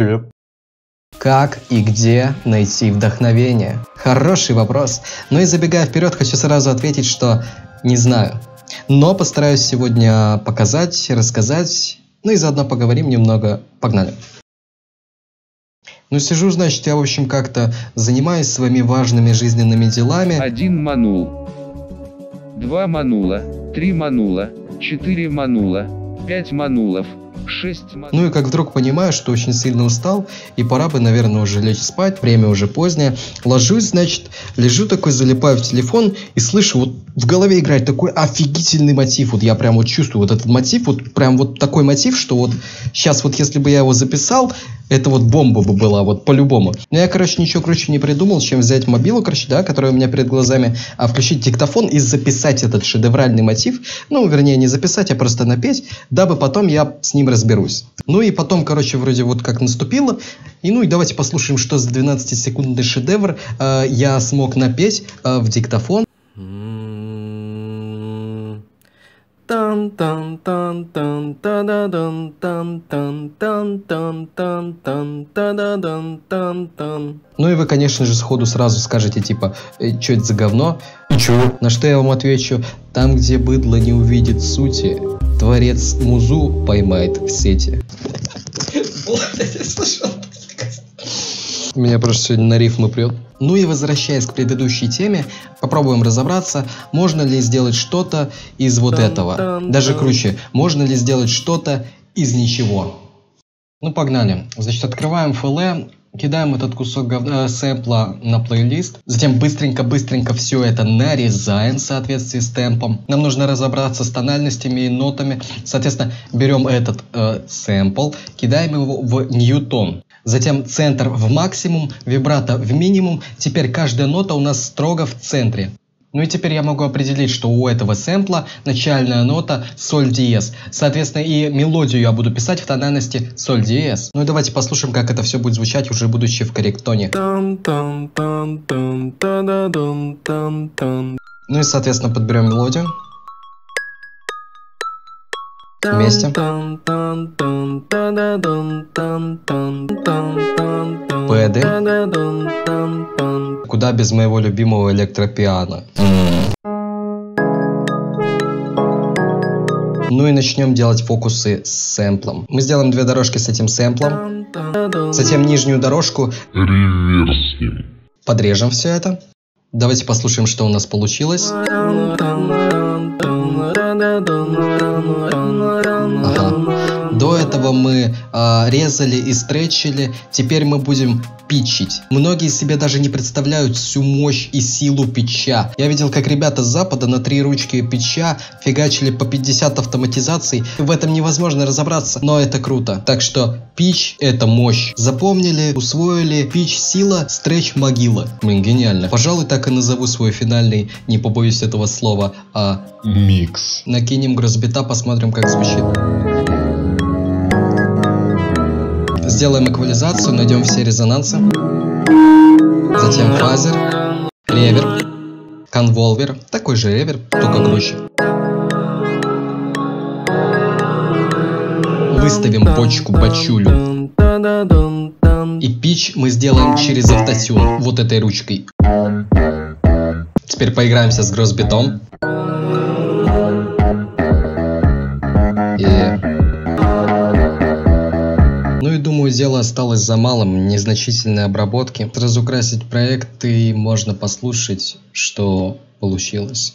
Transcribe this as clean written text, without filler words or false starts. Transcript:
Привет. Как и где найти вдохновение? Хороший вопрос. Ну и забегая вперед, хочу сразу ответить, что не знаю. Но постараюсь сегодня показать, рассказать, ну и заодно поговорим немного. Погнали. Ну сижу, значит, я в общем как-то занимаюсь своими важными жизненными делами. 1 манул, 2 манула, 3 манула, 4 манула, 5 манулов, 6 манулов. Ну и как вдруг понимаю, что очень сильно устал и пора бы, наверное, уже лечь спать, время уже позднее. Ложусь, значит, лежу такой, залипаю в телефон и слышу, вот в голове играет такой офигительный мотив. Вот я прям вот чувствую вот этот мотив, вот прям вот такой мотив, что вот сейчас вот если бы я его записал, это вот бомба бы была, вот по-любому. Но я, короче, ничего круче не придумал, чем взять мобилу, короче, да, которая у меня перед глазами, а включить диктофон и записать этот шедевральный мотив. Ну, вернее, не записать, а просто напеть, дабы потом я с ним разберусь. Ну и потом, короче, вроде вот как наступило. И ну и давайте послушаем, что за 12-секундный шедевр я смог напеть в диктофон. Ну и вы, конечно же, сходу сразу скажете, типа, что это за говно? И чё? На что я вам отвечу, там, где быдло не увидит сути, творец музу поймает в сети. Меня просто сегодня на рифмы прет. Ну и возвращаясь к предыдущей теме, попробуем разобраться, можно ли сделать что-то из вот этого. Даже круче, можно ли сделать что-то из ничего. Ну погнали. Значит, открываем FL, кидаем этот кусок сэпла на плейлист. Затем быстренько-быстренько все это нарезаем в соответствии с темпом. Нам нужно разобраться с тональностями и нотами. Соответственно, берем этот сэмпл, кидаем его в ньютон. Затем центр в максимум, вибрато в минимум. Теперь каждая нота у нас строго в центре. Ну и теперь я могу определить, что у этого сэмпла начальная нота соль диез. Соответственно, и мелодию я буду писать в тональности соль диез. Ну и давайте послушаем, как это все будет звучать, уже будучи в корректоне. Ну и, соответственно, подберем мелодию. Вместе. Пэды. Куда без моего любимого электропиано. Ну и начнем делать фокусы с сэмплом. Мы сделаем две дорожки с этим сэмплом. Затем нижнюю дорожку реверснем. Подрежем все это. Давайте послушаем, что у нас получилось. Ага. До этого мы резали и стретчили, теперь мы будем питчить. Многие себе даже не представляют всю мощь и силу питча. Я видел, как ребята с запада на 3 ручки питча фигачили по 50 автоматизаций. В этом невозможно разобраться, но это круто. Так что питч это мощь. Запомнили, усвоили, питч сила, стретч могила. Блин, гениально. Пожалуй, так и назову свой финальный, не побоюсь этого слова, микс. Накинем грозбита, посмотрим, как звучит. Сделаем эквализацию, найдем все резонансы. Затем фазер, реверб, конволвер, такой же реверб, только круче. Выставим бочку бачулю. И питч мы сделаем через автотюн, вот этой ручкой. Теперь поиграемся с грозбитом. Ну и думаю, дело осталось за малым, незначительной обработки. Разукрасить проект и можно послушать, что получилось.